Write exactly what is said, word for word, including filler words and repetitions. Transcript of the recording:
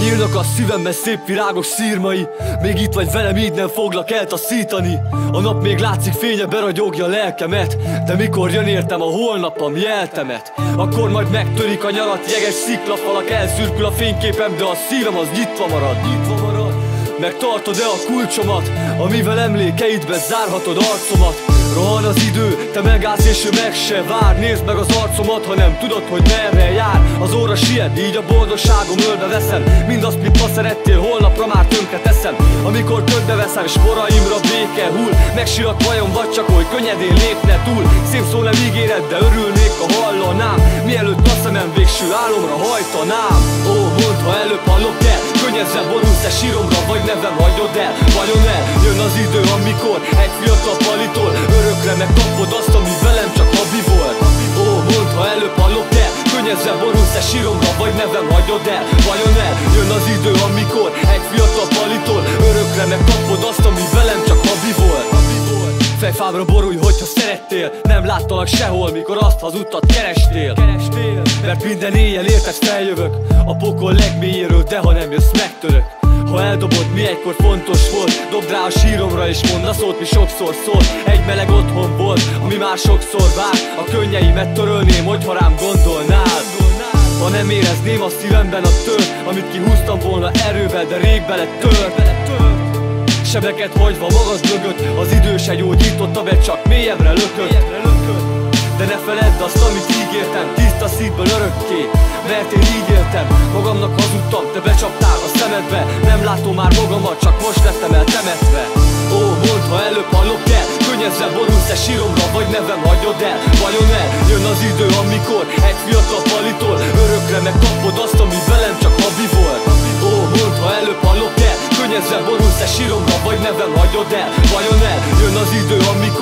nyílnak a szívemben szép virágos szírmai. Még itt vagy velem, így nem foglak eltaszítani. A nap még látszik fénye, beragyogja a lelkemet, de mikor jön értem a holnapam jeltemet, akkor majd megtörik a nyarat jeges sziklafalak. Elszürkül a fényképem, de a szívem az nyitva marad, nyitva marad. Megtartod-e a kulcsomat, amivel emlékeidbe zárhatod arcomat? Rohan az idő, te megállsz és ő meg se vár. Nézd meg az arcomat, ha nem tudod, hogy merre jár. Az óra siet, így a boldogságom ölbe veszem. Mindazt, mit ma szerettél, holnapra már tönkre teszem. Amikor tönkbe veszem, sporaimra béke hull. Megsirat vajon, vagy csak oly könnyedén lépne túl. Szép szó nem ígéret, de örülnék, ha hallanám, mielőtt a szemem végső álomra hajtanám. Ó, mondd, ha előbb hallok el, könnyezzel borulsz te síromra, vagy nevem hagyod el. Vajon el, jön az idő, amikor egy fiatal palitól örökre megkapod azt, ami velem csak havi volt. Ó, mondd, ha előbb hallok el, könnyezzel borulsz te síromra, vagy nevem hagyod el. Vajon el, jön az idő, amikor egy fiatal palitól örökre megkapod azt, ami velem csak havi volt. Fejfámra borulj, hogyha szerettél, nem láttalak sehol, mikor azt az utat kerestél. kerestél Mert minden éjjel érted feljövök a pokol legmélyéről, de ha nem jössz, megtörök. Ha eldobod, mi egykor fontos volt, dobd rá a síromra és mondd a szót, mi sokszor szól. Egy meleg otthon volt, ami már sokszor vár. A könnyeimet törölném, hogyha rám gondolnál. Ha nem érezném a szívemben a tört, amit kihúztam volna erővel, de rég beletört. Sebeket hagyva magad mögött, az idő se gyógyította be, csak mélyebbre lökött. De ne feledd azt, amit ígértem, tiszta szívből örökké. Mert én így éltem, magamnak hazudtam, te becsaptál a szemedbe. Nem látom már magamat, csak most lettem eltemetve. Ó, mondd, ha előbb hallok el, könnyezzel borulsz-e síromra, vagy nevem hagyod el. Vajon el, jön az idő, amikor egy fiatal palitól örökre megkapod azt, ami velem csak havi volt. Ó, mondd, ha előbb hallok el, könnyezzel borulsz-e síromra, vagy nevem hagyod el. Vajon el, jön az idő, amikor